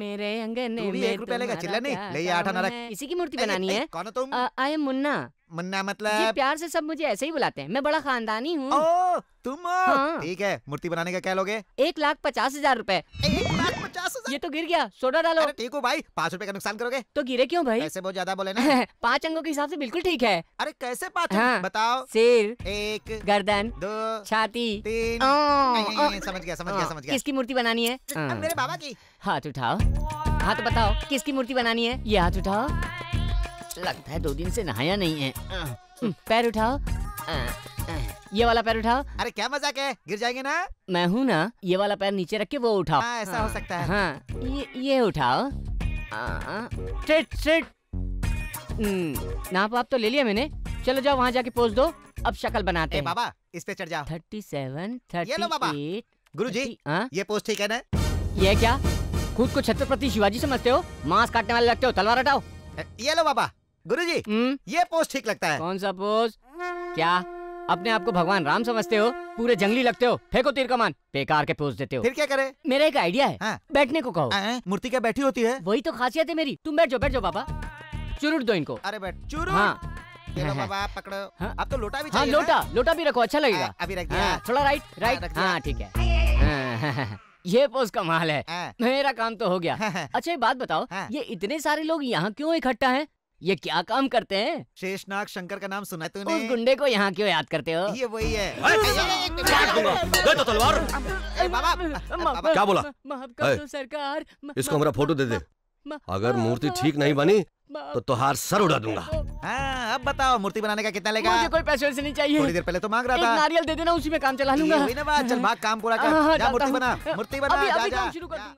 मेरे अंगन में भी 1 रुपया लेगा, चिल्ला नहीं ले। 8 इसी की मूर्ति बनानी है। कौन हो तुम? I am Munna. मुन्ना मतलब? जी प्यार से सब मुझे ऐसे ही बुलाते हैं, मैं बड़ा खानदानी हूँ। तुम? ठीक है, मूर्ति बनाने का क्या लोगे? 1,50,000 रूपए। 1,50,000? ये तो गिर गया, सोडा डालो। ठीक हो भाई, 5 रूपए का नुकसान करोगे? तो गिरे क्यों भाई? ऐसे बहुत ज्यादा बोले ना। 5 अंगों के हिसाब से बिल्कुल ठीक है। अरे कैसे 5? बताओ। सिर 1, गर्दन 2, छाती 3। समझ गया। किसकी मूर्ति बनानी है? मेरे बाबा की। हाथ उठाओ, हाथ बताओ किसकी मूर्ति बनानी है? ये हाथ उठाओ, लगता है 2 दिन से नहाया नहीं है। पैर उठाओ, ये वाला पैर उठाओ। अरे क्या मजाक है, गिर जाएंगे ना। मैं हूँ ना, ये वाला पैर नीचे रख के वो उठाओ। ऐसा हो सकता है। ये उठाओ। ट्रिट। नाप आप तो ले लिया मैंने, चलो जाओ वहाँ जाके पोज दो, अब शक्ल बनाते हैं। बाबा इस पे चढ़ जाओ। 37, 38। गुरु जी ये पोज ठीक है ना? ये क्या, खुद को छत्रपति शिवाजी समझते हो? मांस काटने वाले लगते हो, तलवार हटाओ। ये लो बाबा। गुरुजी ये पोज ठीक लगता है। कौन सा पोज? क्या अपने आप को भगवान राम समझते हो? पूरे जंगली लगते हो, फेंको तीर कमान, बेकार के पोज देते हो। फिर क्या करे? मेरा एक आइडिया है। बैठने को कहो। मूर्ति क्या बैठी होती है? वही तो खासियत है मेरी। तुम बैठ जाओ बाबा, चुरुट दो इनको। अरे बैठ, चुरुट। ये लो बाबा पकड़ो। अब तो लोटा भी चाहिए। लोटा भी रखो, अच्छा लगेगा। अभी रख दिया, थोड़ा राइट। हाँ ठीक है, ये पोज कमाल है। मेरा काम तो हो गया। अच्छा ये बात बताओ, ये इतने सारे लोग यहाँ क्यों इकट्ठा हैं? ये क्या काम करते हैं? शेषनाग शंकर का नाम सुना तूने? उस गुंडे को यहाँ क्यों याद करते हो? ये वही है। तो तलवार। बाबा क्या बोला? सरकार इसको हमारा फोटो दे दे, अगर मूर्ति ठीक नहीं बनी तो तुम्हारा सर उड़ा दूंगा। अब बताओ मूर्ति बनाने का कितना लेगा? मुझे कोई पैसे वैसे नहीं चाहिए। थोड़ी देर पहले तो मांग रहा था। एक नारियल दे देना, उसी में काम चला लूंगा। चल भाग, काम पूरा कर, जा मूर्ति बना। अभी काम शुरू कर।